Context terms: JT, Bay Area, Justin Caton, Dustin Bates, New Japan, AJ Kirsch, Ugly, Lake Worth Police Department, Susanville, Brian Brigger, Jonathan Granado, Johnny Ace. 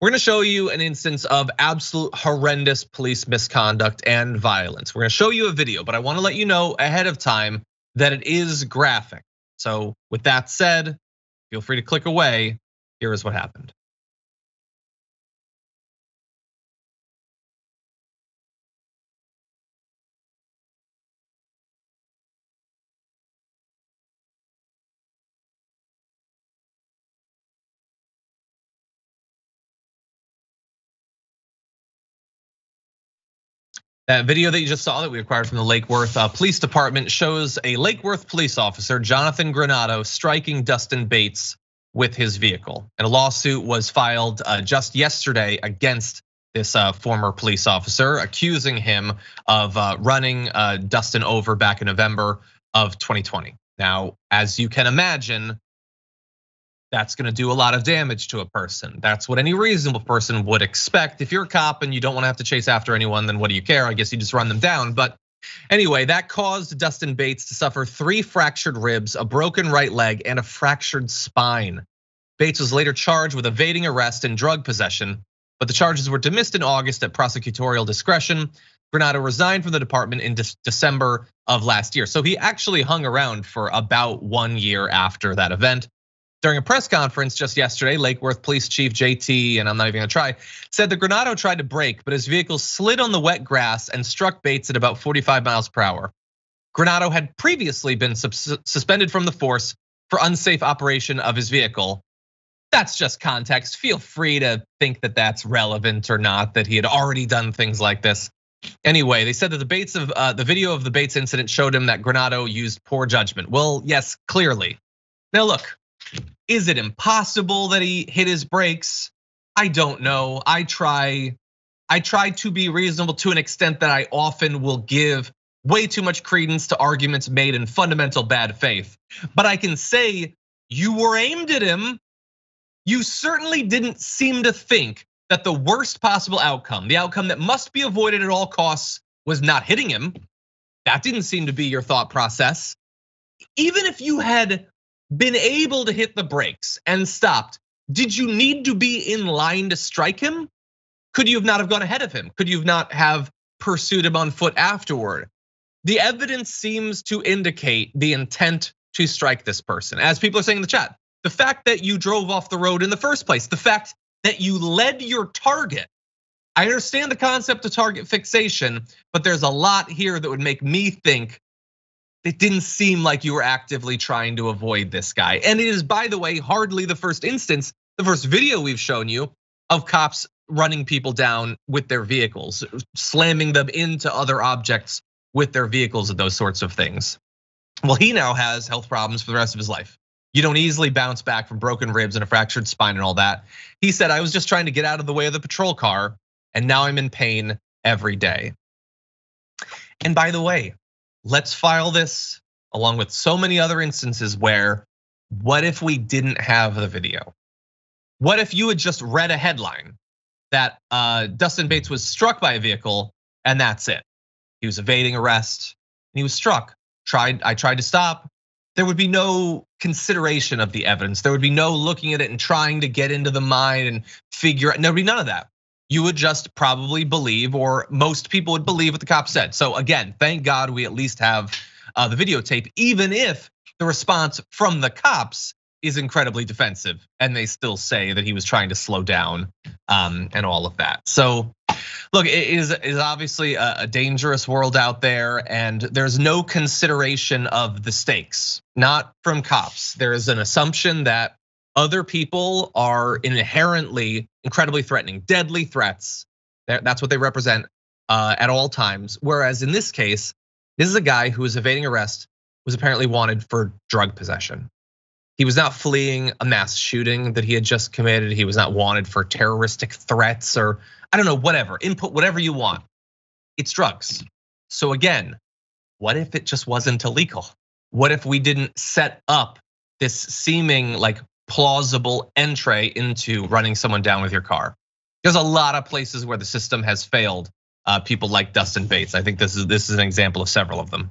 We're gonna show you an instance of absolute horrendous police misconduct and violence. We're gonna show you a video, but I wanna let you know ahead of time that it is graphic. So with that said, feel free to click away. Here is what happened. That video that you just saw that we acquired from the Lake Worth Police Department shows a Lake Worth police officer, Jonathan Granado, striking Dustin Bates with his vehicle. And a lawsuit was filed just yesterday against this former police officer, accusing him of running Dustin over back in November of 2020. Now, as you can imagine, that's gonna do a lot of damage to a person. That's what any reasonable person would expect. If you're a cop and you don't wanna have to chase after anyone, then what do you care? I guess you just run them down. But anyway, that caused Dustin Bates to suffer 3 fractured ribs, a broken right leg, and a fractured spine. Bates was later charged with evading arrest and drug possession, but the charges were dismissed in August at prosecutorial discretion. Granado resigned from the department in December of last year. So he actually hung around for about 1 year after that event. During a press conference just yesterday, Lake Worth Police Chief JT, and I'm not even gonna try, said that Granado tried to brake, but his vehicle slid on the wet grass and struck Bates at about 45 miles per hour. Granado had previously been suspended from the force for unsafe operation of his vehicle. That's just context. Feel free to think that that's relevant or not, that he had already done things like this. Anyway, they said that the video of the Bates incident showed him that Granado used poor judgment. Well, yes, clearly. Now look. Is it impossible that he hit his brakes? I don't know. I try to be reasonable to an extent that I often will give way too much credence to arguments made in fundamental bad faith. But I can say you were aimed at him. You certainly didn't seem to think that the worst possible outcome, the outcome that must be avoided at all costs, was not hitting him. That didn't seem to be your thought process. Even if you had been able to hit the brakes and stopped, did you need to be in line to strike him? Could you have not have gone ahead of him? Could you not have pursued him on foot afterward? The evidence seems to indicate the intent to strike this person. As people are saying in the chat, the fact that you drove off the road in the first place, the fact that you led your target. I understand the concept of target fixation, but there's a lot here that would make me think it didn't seem like you were actively trying to avoid this guy. And it is, by the way, hardly the first instance, the first video we've shown you of cops running people down with their vehicles, slamming them into other objects with their vehicles and those sorts of things. Well, he now has health problems for the rest of his life. You don't easily bounce back from broken ribs and a fractured spine and all that. He said, I was just trying to get out of the way of the patrol car, and now I'm in pain every day. And by the way, let's file this along with so many other instances where, what if we didn't have the video? What if you had just read a headline that Dustin Bates was struck by a vehicle and that's it? He was evading arrest and he was struck. I tried to stop. There would be no consideration of the evidence. There would be no looking at it and trying to get into the mind and figure out, there would be none of that. You would just probably believe, or most people would believe, what the cop said. So again, thank God we at least have the videotape, even if the response from the cops is incredibly defensive and they still say that he was trying to slow down and all of that. So look, it is obviously a dangerous world out there, and there's no consideration of the stakes, not from cops. There is an assumption that other people are inherently incredibly threatening, deadly threats. That's what they represent at all times. Whereas in this case, this is a guy who was evading arrest, was apparently wanted for drug possession. He was not fleeing a mass shooting that he had just committed. He was not wanted for terroristic threats or I don't know, whatever, input, whatever you want. It's drugs. So again, what if it just wasn't illegal? What if we didn't set up this seeming like plausible entree into running someone down with your car? There's a lot of places where the system has failed people like Dustin Bates. I think this is an example of several of them.